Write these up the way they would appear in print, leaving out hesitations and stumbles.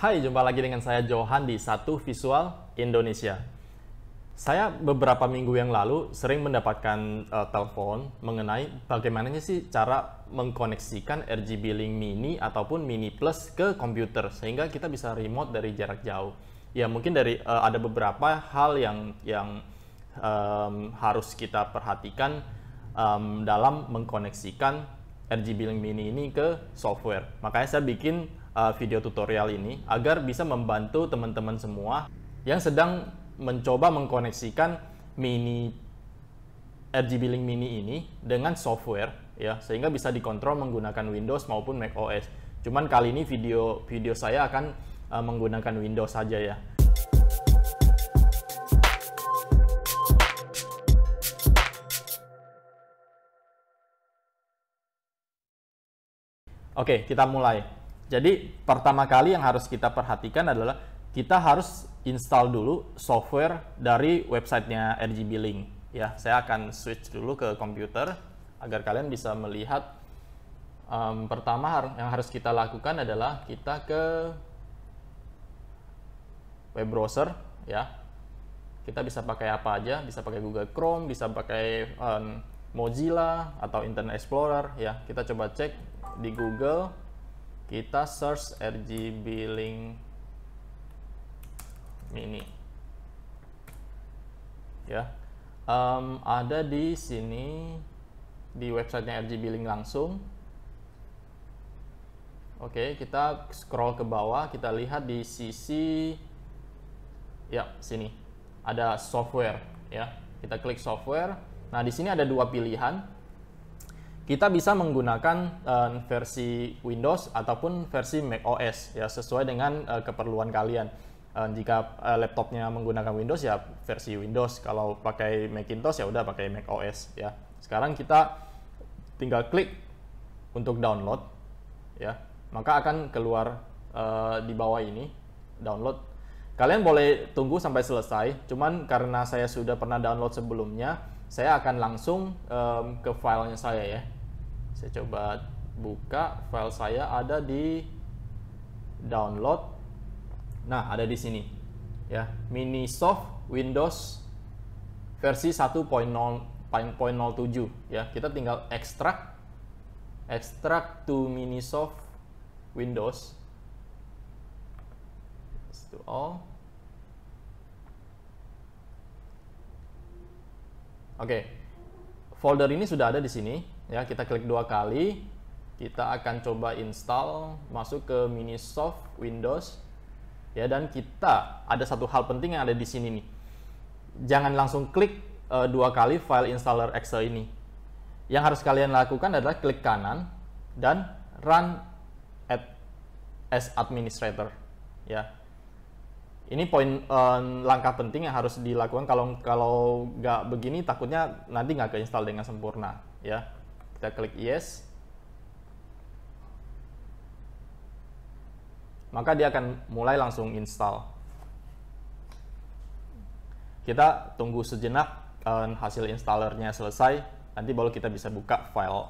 Hai, jumpa lagi dengan saya Johan di Satu Visual Indonesia. Saya beberapa minggu yang lalu sering mendapatkan telepon mengenai bagaimananya sih cara mengkoneksikan RGBlink Mini ataupun Mini Plus ke komputer sehingga kita bisa remote dari jarak jauh. Ya mungkin dari ada beberapa hal yang harus kita perhatikan dalam mengkoneksikan RGBlink Mini ini ke software. Makanya saya bikin video tutorial ini agar bisa membantu teman-teman semua yang sedang mencoba mengkoneksikan RGBlink Mini ini dengan software, ya, sehingga bisa dikontrol menggunakan Windows maupun macOS. Cuman kali ini video saya akan menggunakan Windows saja, ya. Oke, kita mulai. Jadi pertama kali yang harus kita perhatikan adalah kita harus install dulu software dari websitenya RGBlink. Ya, saya akan switch dulu ke komputer agar kalian bisa melihat. Pertama yang harus kita lakukan adalah kita ke web browser. Ya, kita bisa pakai apa aja, bisa pakai Google Chrome, bisa pakai Mozilla atau Internet Explorer. Ya, kita coba cek di Google. Kita search RGBlink Mini, ya, ada di sini di websitenya RGBlink langsung. Oke, kita scroll ke bawah, kita lihat di sisi, ya, sini ada software, ya, kita klik software. Nah, di sini ada dua pilihan. Kita bisa menggunakan versi Windows ataupun versi macOS, ya, sesuai dengan keperluan kalian. Jika laptopnya menggunakan Windows, ya versi Windows. Kalau pakai Macintosh, ya udah pakai macOS, ya. Sekarang kita tinggal klik untuk download, ya. Maka akan keluar di bawah ini download. Kalian boleh tunggu sampai selesai. Cuman karena saya sudah pernah download sebelumnya, saya akan langsung ke filenya saya, ya. Saya coba buka file saya, ada di download. Nah, ada di sini, ya, Minisoft Windows versi 1.0.07, ya. Kita tinggal extract to Minisoft Windows to all. Oke, folder ini sudah ada di sini, ya. Kita klik dua kali, kita akan coba install, masuk ke Minisoft Windows, ya. Dan kita ada satu hal penting yang ada di sini nih, jangan langsung klik dua kali file installer exe ini. Yang harus kalian lakukan adalah klik kanan dan run as administrator, ya. Ini poin langkah penting yang harus dilakukan. Kalau nggak begini, takutnya nanti nggak keinstall dengan sempurna, ya. Kita klik yes, maka dia akan mulai langsung install. Kita tunggu sejenak hasil installernya selesai, nanti baru kita bisa buka file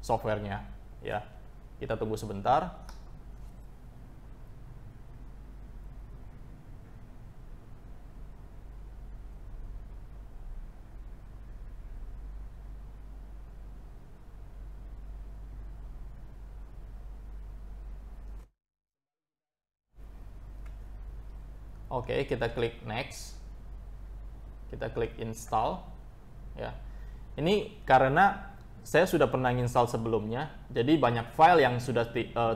softwarenya, ya. Kita tunggu sebentar. Oke, kita klik next, kita klik install, ya. Ini karena saya sudah pernah install sebelumnya, jadi banyak file yang sudah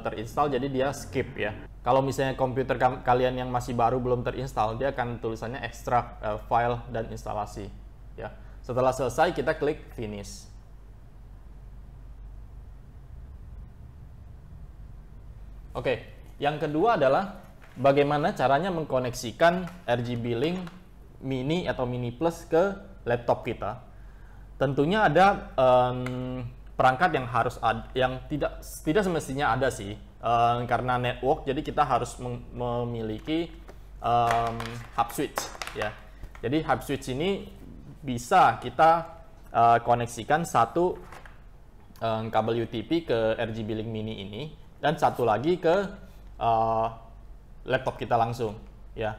terinstall, jadi dia skip, ya. Kalau misalnya komputer kalian yang masih baru belum terinstall, dia akan tulisannya extract file dan instalasi, ya. Setelah selesai, kita klik finish. Oke, yang kedua adalah bagaimana caranya mengkoneksikan RGBlink Mini atau Mini Plus ke laptop kita. Tentunya ada perangkat yang harus ada, yang tidak semestinya ada sih, karena network. Jadi kita harus memiliki hub switch, ya. Jadi hub switch ini bisa kita koneksikan satu kabel UTP ke RGBlink Mini ini dan satu lagi ke laptop kita langsung, ya.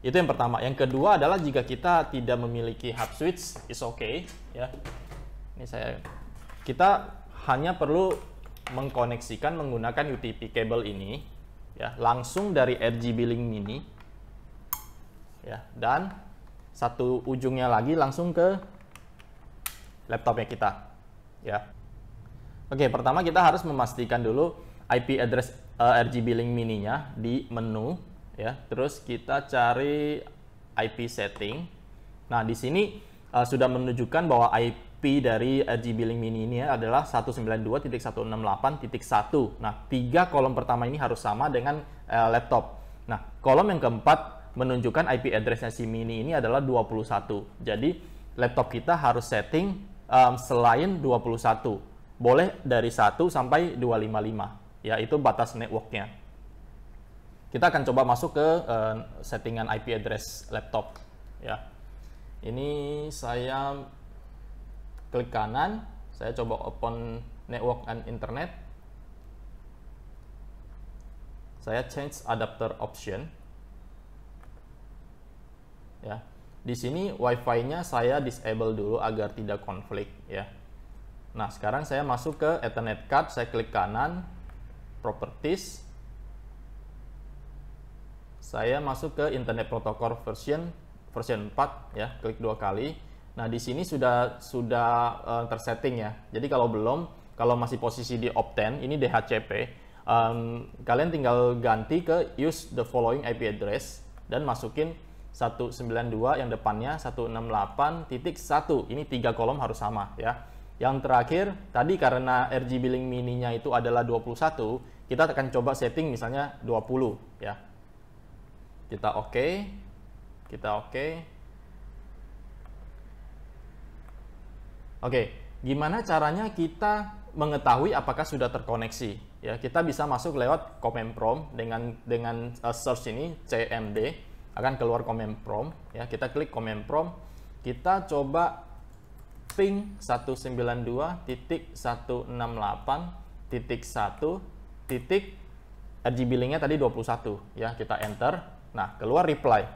Itu yang pertama. Yang kedua adalah jika kita tidak memiliki hub switch, is okay, ya. Ini saya, kita hanya perlu mengkoneksikan menggunakan UTP cable ini, ya, langsung dari RGBlink Mini, ya, dan satu ujungnya lagi langsung ke laptopnya kita, ya. Oke, pertama kita harus memastikan dulu IP address RGBlink Mininya di menu, ya. Terus kita cari IP setting. Nah, di sini sudah menunjukkan bahwa IP dari RGBlink Mini ini adalah 192.168.1. Nah, 3 kolom pertama ini harus sama dengan laptop. Nah, kolom yang keempat menunjukkan IP addressnya si Mini ini adalah 21. Jadi, laptop kita harus setting selain 21. Boleh dari 1 sampai 255. Ya, itu batas networknya. Kita akan coba masuk ke settingan IP address laptop. Ya, ini saya klik kanan, saya coba open network and internet, saya change adapter option, ya. Di sini wifi-nya saya disable dulu agar tidak konflik, ya. Nah, sekarang saya masuk ke Ethernet card, saya klik kanan, properties, saya masuk ke internet protocol version 4, ya, klik 2 kali. Nah, di sini sudah tersetting, ya. Jadi kalau belum, kalau masih posisi di OP10, ini DHCP, kalian tinggal ganti ke use the following IP address dan masukin 192 yang depannya 168.1. Ini 3 kolom harus sama, ya. Yang terakhir, tadi karena RGBlink Mininya itu adalah 21, kita akan coba setting misalnya 20, ya. Kita oke, kita oke. Oke, gimana caranya kita mengetahui apakah sudah terkoneksi? Ya, kita bisa masuk lewat command prompt dengan search ini CMD, akan keluar command prompt. Ya, kita klik command prompt, kita coba ping 192.168.1. RGBlink-nya tadi 21, ya, kita enter. Nah, keluar reply.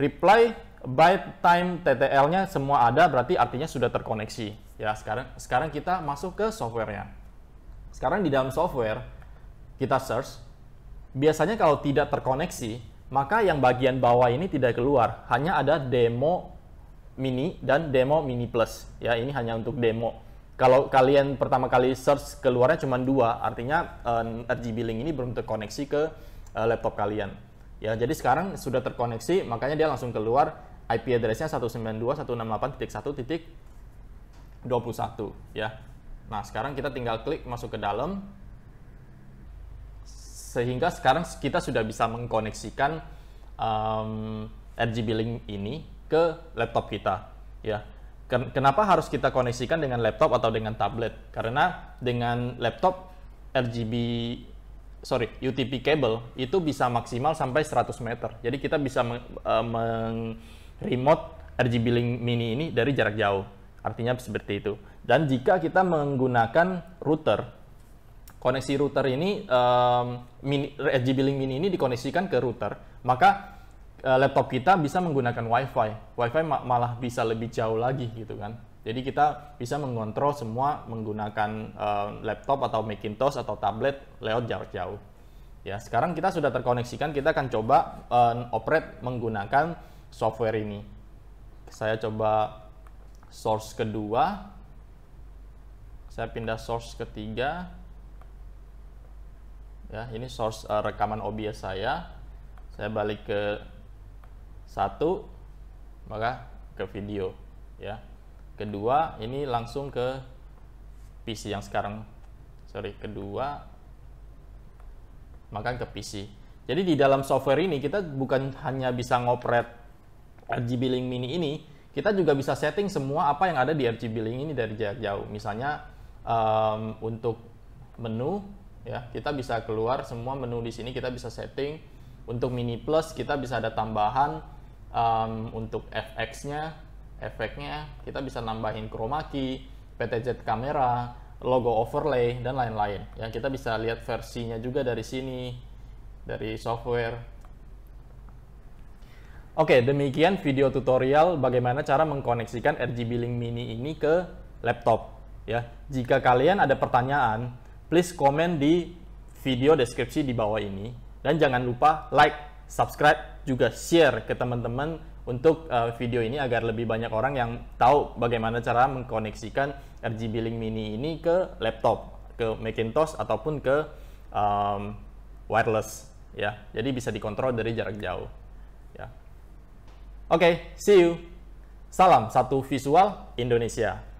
Reply by time TTL-nya semua ada, berarti artinya sudah terkoneksi, ya. Sekarang kita masuk ke softwarenya. Sekarang di dalam software kita search. Biasanya kalau tidak terkoneksi, maka yang bagian bawah ini tidak keluar. Hanya ada demo mini dan demo mini plus, ya. Ini hanya untuk demo. Kalau kalian pertama kali search keluarnya cuma 2, artinya RGBlink ini belum terkoneksi ke laptop kalian, ya. Jadi sekarang sudah terkoneksi, makanya dia langsung keluar. IP address-nya 192.168.1.21, ya. Nah, sekarang kita tinggal klik masuk ke dalam. Sehingga sekarang kita sudah bisa mengkoneksikan RGBlink ini ke laptop kita, ya. Kenapa harus kita koneksikan dengan laptop atau dengan tablet? Karena dengan laptop UTP cable itu bisa maksimal sampai 100 meter. Jadi kita bisa remote RGBlink Mini ini dari jarak jauh. Artinya seperti itu. Dan jika kita menggunakan router, koneksi router ini, RGBlink Mini ini dikoneksikan ke router, maka laptop kita bisa menggunakan Wi-Fi. Wi-Fi malah bisa lebih jauh lagi, gitu kan. Jadi kita bisa mengontrol semua menggunakan laptop atau Macintosh atau tablet lewat jarak jauh. Ya, sekarang kita sudah terkoneksikan, kita akan coba operate menggunakan software ini. Saya coba source kedua. Saya pindah source ketiga. Ya, ini source rekaman OBS saya. Saya balik ke 1, maka ke video, ya. Kedua, ini langsung ke PC yang sekarang. Kedua, maka ke PC. Jadi di dalam software ini kita bukan hanya bisa ngopret RGBlink Mini ini, kita juga bisa setting semua apa yang ada di RGBlink ini dari jarak jauh. Misalnya untuk menu, ya, kita bisa keluar semua menu di sini, kita bisa setting. Untuk Mini Plus kita bisa ada tambahan untuk FX-nya. Efeknya kita bisa nambahin chroma key, PTZ kamera, logo overlay, dan lain-lain, ya. Kita bisa lihat versinya juga dari sini, dari software. Oke, demikian video tutorial bagaimana cara mengkoneksikan RGBlink Mini ini ke laptop. Ya, jika kalian ada pertanyaan, please komen di video deskripsi di bawah ini. Dan jangan lupa like, subscribe, juga share ke teman-teman untuk video ini agar lebih banyak orang yang tahu bagaimana cara mengkoneksikan RGBlink Mini ini ke laptop, ke Macintosh ataupun ke wireless. Ya, jadi bisa dikontrol dari jarak jauh. Ya. Oke, see you. Salam Satu Visual Indonesia.